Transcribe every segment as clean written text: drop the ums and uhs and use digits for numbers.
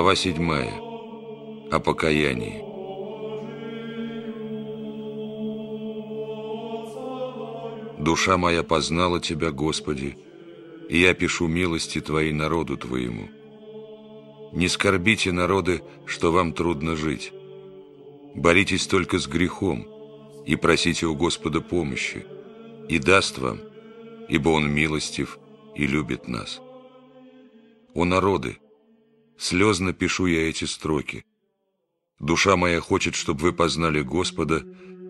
Глава 7. О покаянии. «Душа моя познала Тебя, Господи, и я пишу милости Твоей народу Твоему. Не скорбите, народы, что вам трудно жить. Боритесь только с грехом и просите у Господа помощи, и даст вам, ибо Он милостив и любит нас. О народы, слезно пишу я эти строки. Душа моя хочет, чтобы вы познали Господа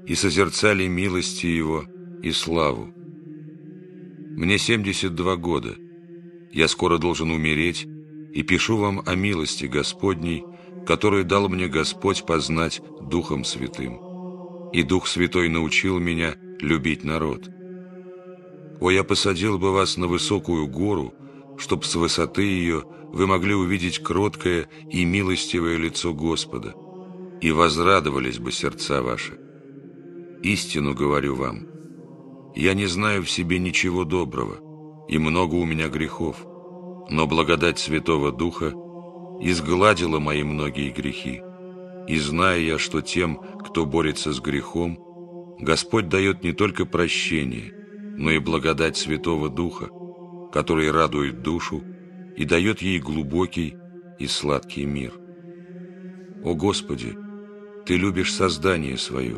и созерцали милости Его и славу. Мне 72 года, я скоро должен умереть, и пишу вам о милости Господней, которую дал мне Господь познать Духом Святым. И Дух Святой научил меня любить народ. О, я посадил бы вас на высокую гору, чтоб с высоты ее вы могли увидеть кроткое и милостивое лицо Господа, и возрадовались бы сердца ваши. Истину говорю вам, я не знаю в себе ничего доброго, и много у меня грехов, но благодать Святого Духа изгладила мои многие грехи, и знаю я, что тем, кто борется с грехом, Господь дает не только прощение, но и благодать Святого Духа, который радует душу и дает ей глубокий и сладкий мир. О Господи, Ты любишь создание Свое,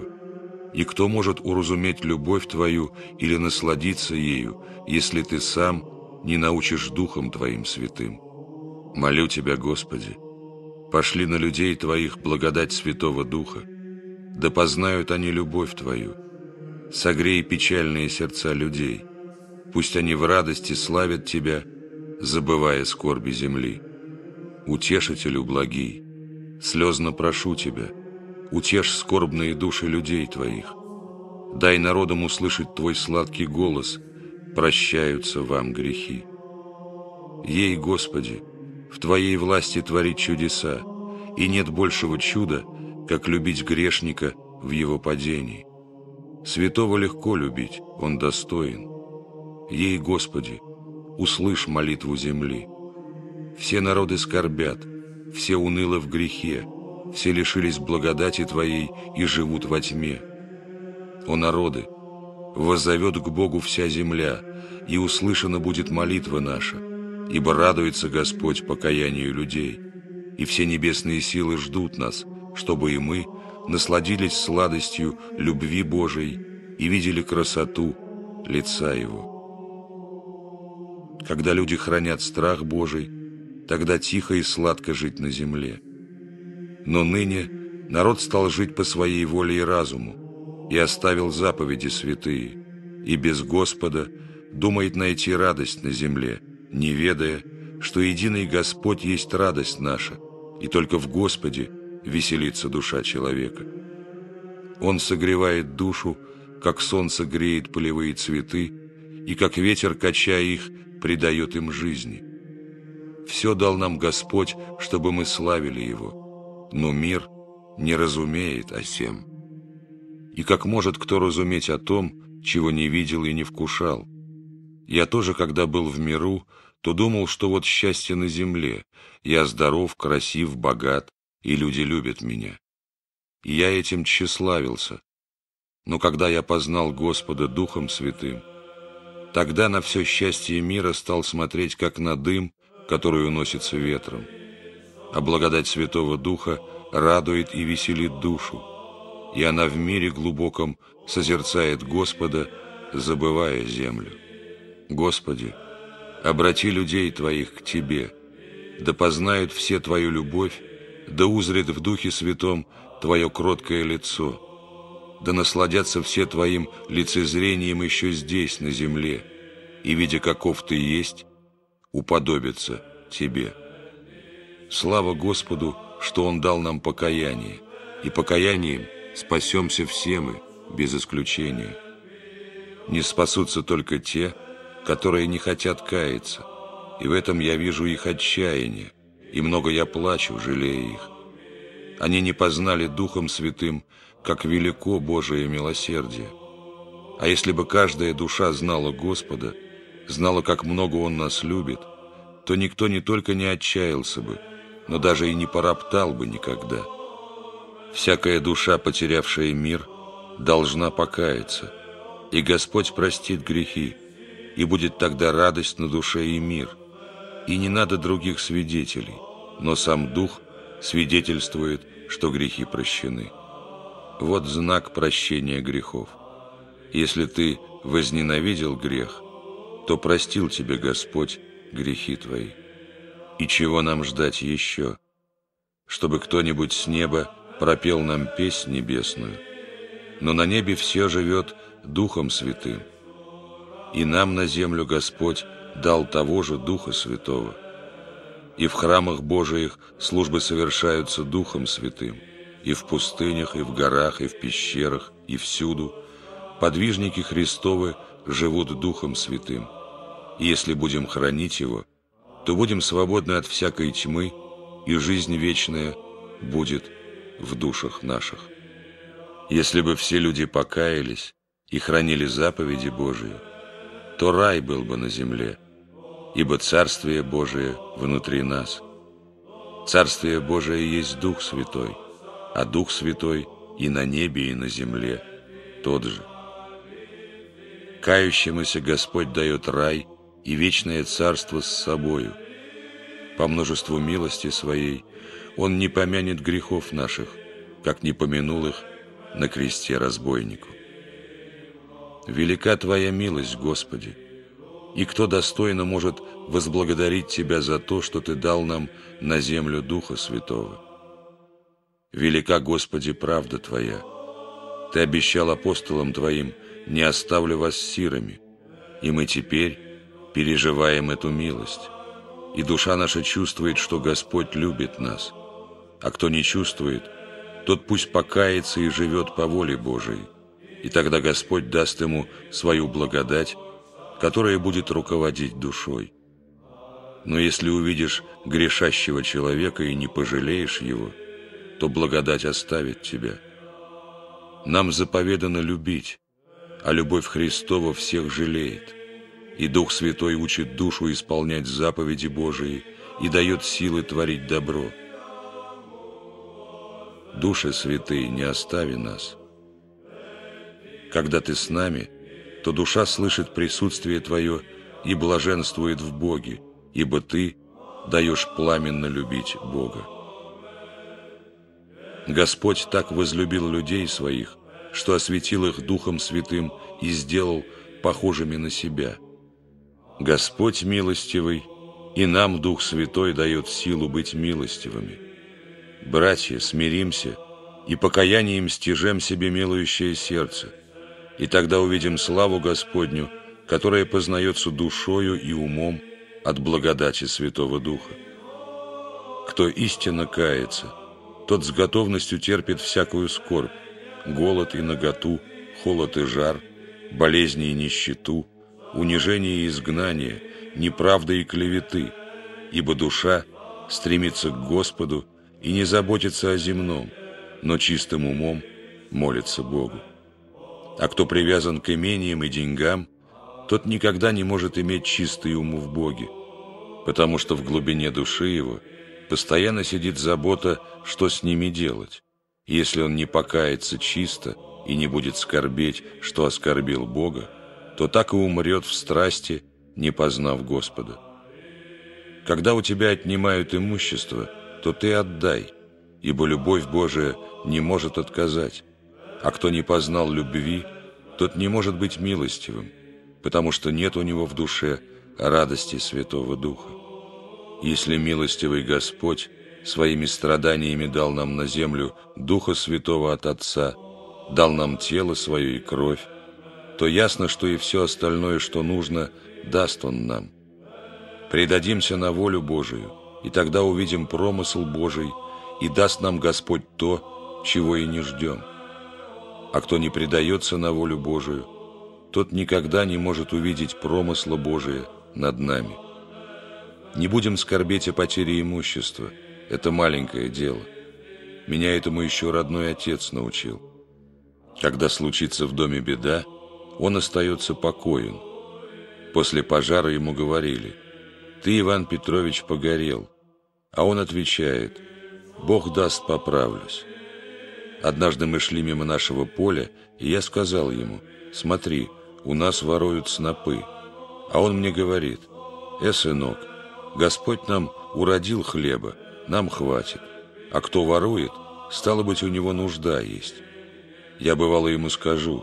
и кто может уразуметь любовь Твою или насладиться ею, если Ты сам не научишь Духом Твоим святым? Молю Тебя, Господи, пошли на людей Твоих благодать Святого Духа, да познают они любовь Твою. Согрей печальные сердца людей, пусть они в радости славят Тебя, забывая скорби земли. Утешителю благий, слезно прошу Тебя, утешь скорбные души людей Твоих. Дай народам услышать Твой сладкий голос, прощаются вам грехи. Ей, Господи, в Твоей власти творить чудеса, и нет большего чуда, как любить грешника в его падении. Святого легко любить, он достоин. Ей, Господи, услышь молитву земли. Все народы скорбят, все уныло в грехе, все лишились благодати Твоей и живут во тьме. О народы, воззовет к Богу вся земля, и услышана будет молитва наша, ибо радуется Господь покаянию людей, и все небесные силы ждут нас, чтобы и мы насладились сладостью любви Божией и видели красоту лица Его. Когда люди хранят страх Божий, тогда тихо и сладко жить на земле. Но ныне народ стал жить по своей воле и разуму, и оставил заповеди святые, и без Господа думает найти радость на земле, не ведая, что единый Господь есть радость наша, и только в Господе веселится душа человека. Он согревает душу, как солнце греет полевые цветы, и как ветер, качая их, придает им жизни. Все дал нам Господь, чтобы мы славили Его, но мир не разумеет о сем. И как может кто разуметь о том, чего не видел и не вкушал? Я тоже, когда был в миру, то думал, что вот счастье на земле, я здоров, красив, богат, и люди любят меня. И я этим тщеславился. Но когда я познал Господа Духом Святым, тогда на все счастье мира стал смотреть, как на дым, который уносится ветром. А благодать Святого Духа радует и веселит душу, и она в мире глубоком созерцает Господа, забывая землю. Господи, обрати людей Твоих к Тебе, да познают все Твою любовь, да узрят в Духе Святом Твое кроткое лицо, да насладятся все Твоим лицезрением еще здесь, на земле, и, видя, каков Ты есть, уподобятся Тебе. Слава Господу, что Он дал нам покаяние, и покаянием спасемся все мы, без исключения. Не спасутся только те, которые не хотят каяться, и в этом я вижу их отчаяние, и много я плачу, жалея их. Они не познали Духом Святым, как велико Божие милосердие. А если бы каждая душа знала Господа, знала, как много Он нас любит, то никто не только не отчаялся бы, но даже и не пороптал бы никогда. Всякая душа, потерявшая мир, должна покаяться, и Господь простит грехи, и будет тогда радость на душе и мир. И не надо других свидетелей, но сам Дух свидетельствует, что грехи прощены. Вот знак прощения грехов. Если ты возненавидел грех, то простил тебе Господь грехи твои. И чего нам ждать еще? Чтобы кто-нибудь с неба пропел нам песнь небесную. Но на небе все живет Духом Святым. И нам на землю Господь дал того же Духа Святого. И в храмах Божиих службы совершаются Духом Святым. И в пустынях, и в горах, и в пещерах, и всюду. Подвижники Христовы живут Духом Святым. И если будем хранить Его, то будем свободны от всякой тьмы, и жизнь вечная будет в душах наших. Если бы все люди покаялись и хранили заповеди Божии, то рай был бы на земле, ибо Царствие Божие внутри нас. Царствие Божие есть Дух Святой, а Дух Святой и на небе, и на земле тот же. Кающемуся Господь дает рай и вечное царство с собою. По множеству милости своей Он не помянет грехов наших, как не помянул их на кресте разбойнику. Велика Твоя милость, Господи, и кто достойно может возблагодарить Тебя за то, что Ты дал нам на землю Духа Святого? Велика, Господи, правда Твоя. Ты обещал апостолам Твоим: «Не оставлю вас сирыми», и мы теперь переживаем эту милость. И душа наша чувствует, что Господь любит нас. А кто не чувствует, тот пусть покается и живет по воле Божией, и тогда Господь даст ему свою благодать, которая будет руководить душой. Но если увидишь грешащего человека и не пожалеешь его, то благодать оставит тебя. Нам заповедано любить, а любовь Христова всех жалеет. И Дух Святой учит душу исполнять заповеди Божии и дает силы творить добро. Души святые, не остави нас. Когда ты с нами, то душа слышит присутствие Твое и блаженствует в Боге, ибо Ты даешь пламенно любить Бога. Господь так возлюбил людей Своих, что осветил их Духом Святым и сделал похожими на Себя. Господь милостивый, и нам Дух Святой дает силу быть милостивыми. Братья, смиримся и покаянием стяжем себе милующее сердце, и тогда увидим славу Господню, которая познается душою и умом от благодати Святого Духа. Кто истинно кается, тот с готовностью терпит всякую скорбь, голод и наготу, холод и жар, болезни и нищету, унижение и изгнание, неправды и клеветы, ибо душа стремится к Господу и не заботится о земном, но чистым умом молится Богу. А кто привязан к имениям и деньгам, тот никогда не может иметь чистый ум в Боге, потому что в глубине души его постоянно сидит забота, что с ними делать. Если он не покается чисто и не будет скорбеть, что оскорбил Бога, то так и умрет в страсти, не познав Господа. Когда у тебя отнимают имущество, то ты отдай, ибо любовь Божия не может отказать. А кто не познал любви, тот не может быть милостивым, потому что нет у него в душе радости Святого Духа. Если милостивый Господь своими страданиями дал нам на землю Духа Святого от Отца, дал нам тело свое и кровь, то ясно, что и все остальное, что нужно, даст Он нам. Предадимся на волю Божию, и тогда увидим промысл Божий, и даст нам Господь то, чего и не ждем. А кто не предается на волю Божию, тот никогда не может увидеть промысла Божия над нами. Не будем скорбеть о потере имущества, это маленькое дело. Меня этому еще родной отец научил. Когда случится в доме беда, он остается покоен. После пожара ему говорили: «Ты, Иван Петрович, погорел, А он отвечает: «Бог даст, поправлюсь». Однажды мы шли мимо нашего поля, и я сказал ему: «Смотри, у нас воруют снопы». А он мне говорит: сынок, Господь нам уродил хлеба, нам хватит. А кто ворует, стало быть, у него нужда есть. Я, бывало, ему скажу: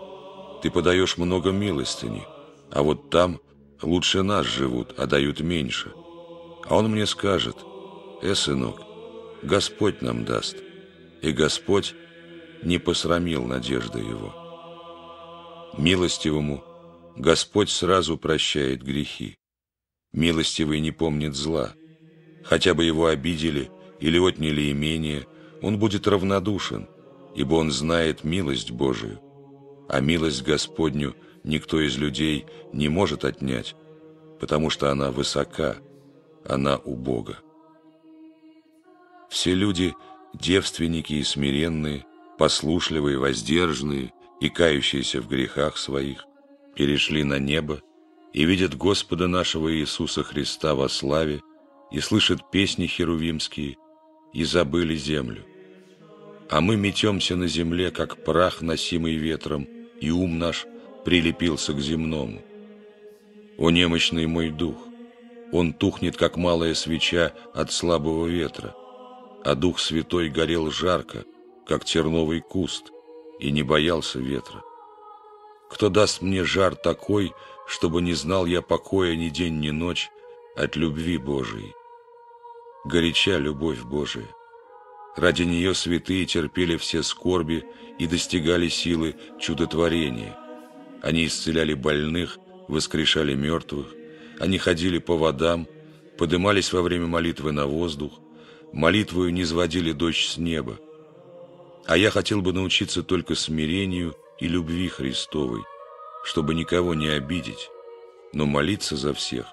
ты подаешь много милостыни, а вот там лучше нас живут, а дают меньше. А он мне скажет: сынок, Господь нам даст. И Господь не посрамил надежды его. Милостивому Господь сразу прощает грехи. Милостивый не помнит зла. Хотя бы его обидели или отняли имение, он будет равнодушен, ибо он знает милость Божию. А милость Господню никто из людей не может отнять, потому что она высока, она у Бога. Все люди девственники и смиренные, послушливые, воздержанные и кающиеся в грехах своих, перешли на небо и видят Господа нашего Иисуса Христа во славе, и слышат песни херувимские, и забыли землю. А мы метемся на земле, как прах, носимый ветром, и ум наш прилепился к земному. О немощный мой дух! Он тухнет, как малая свеча от слабого ветра, а Дух Святой горел жарко, как терновый куст, и не боялся ветра. Кто даст мне жар такой, чтобы не знал я покоя ни день, ни ночь от любви Божией? Горяча любовь Божия. Ради нее святые терпели все скорби и достигали силы чудотворения. Они исцеляли больных, воскрешали мертвых, они ходили по водам, подымались во время молитвы на воздух, молитвою низводили дождь с неба. А я хотел бы научиться только смирению и любви Христовой, чтобы никого не обидеть, но молиться за всех,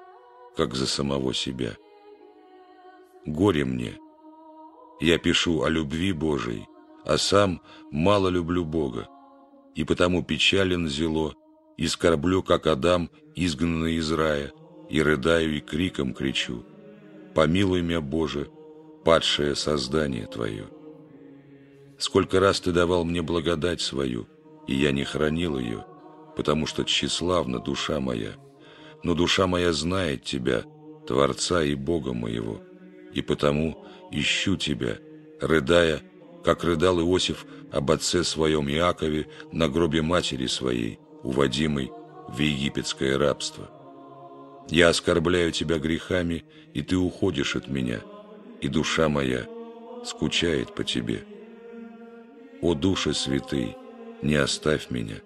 как за самого себя. Горе мне! Я пишу о любви Божией, а сам мало люблю Бога, и потому печален зело, и скорблю, как Адам, изгнанный из рая, и рыдаю, и криком кричу: «Помилуй меня, Боже, падшее создание Твое». Сколько раз Ты давал мне благодать свою, и я не хранил ее, потому что тщеславна душа моя. Но душа моя знает Тебя, Творца и Бога моего, и потому ищу Тебя, рыдая, как рыдал Иосиф об отце своем Иакове на гробе матери своей, уводимой в египетское рабство. Я оскорбляю Тебя грехами, и Ты уходишь от меня, и душа моя скучает по Тебе. О, Душе Святый, не оставь меня.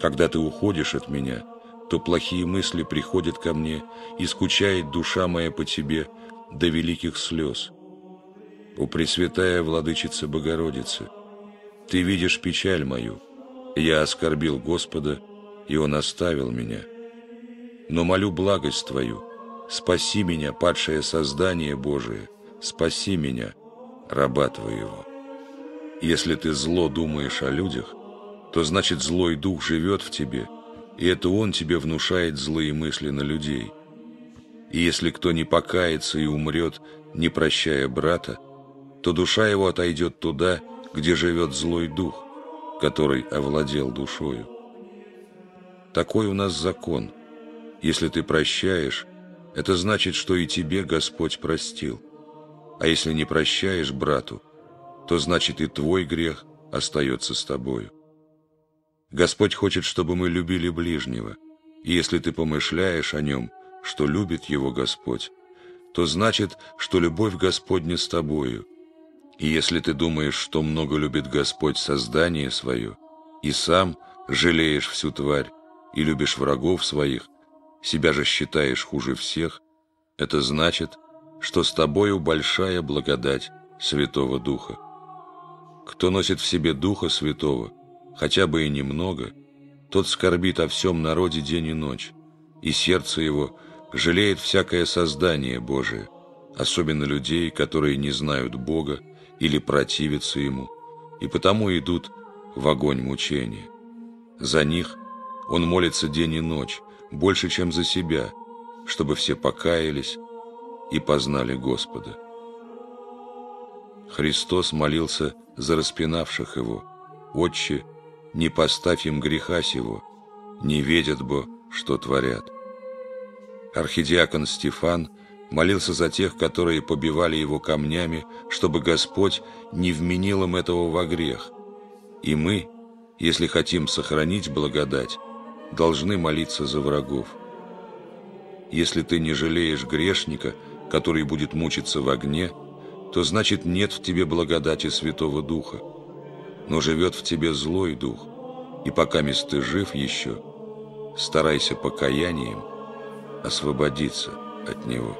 Когда Ты уходишь от меня, то плохие мысли приходят ко мне, и скучает душа моя по Тебе до великих слез. О, Пресвятая Владычица Богородица, Ты видишь печаль мою. Я оскорбил Господа, и Он оставил меня. Но молю благость Твою, спаси меня, падшее создание Божие, спаси меня, раба Твоего. Если ты зло думаешь о людях, то значит злой дух живет в тебе, и это он тебе внушает злые мысли на людей. И если кто не покается и умрет, не прощая брата, то душа его отойдет туда, где живет злой дух, который овладел душою. Такой у нас закон. Если ты прощаешь, это значит, что и тебе Господь простил. А если не прощаешь брату, то значит и твой грех остается с тобою. Господь хочет, чтобы мы любили ближнего, и если ты помышляешь о нем, что любит его Господь, то значит, что любовь Господня с тобою, и если ты думаешь, что много любит Господь создание свое, и сам жалеешь всю тварь, и любишь врагов своих, себя же считаешь хуже всех, это значит, что с тобою большая благодать Святого Духа. Кто носит в себе Духа Святого, хотя бы и немного, тот скорбит о всем народе день и ночь, и сердце его жалеет всякое создание Божие, особенно людей, которые не знают Бога или противятся Ему, и потому идут в огонь мучения. За них он молится день и ночь, больше, чем за себя, чтобы все покаялись и познали Господа. Христос молился за распинавших Его: «Отче, не поставь им греха сего, не ведят бо, что творят». Архидиакон Стефан молился за тех, которые побивали его камнями, чтобы Господь не вменил им этого во грех. И мы, если хотим сохранить благодать, должны молиться за врагов. Если ты не жалеешь грешника, который будет мучиться в огне, то значит нет в тебе благодати Святого Духа, но живет в тебе злой дух, и покамест ты жив еще, старайся покаянием освободиться от него».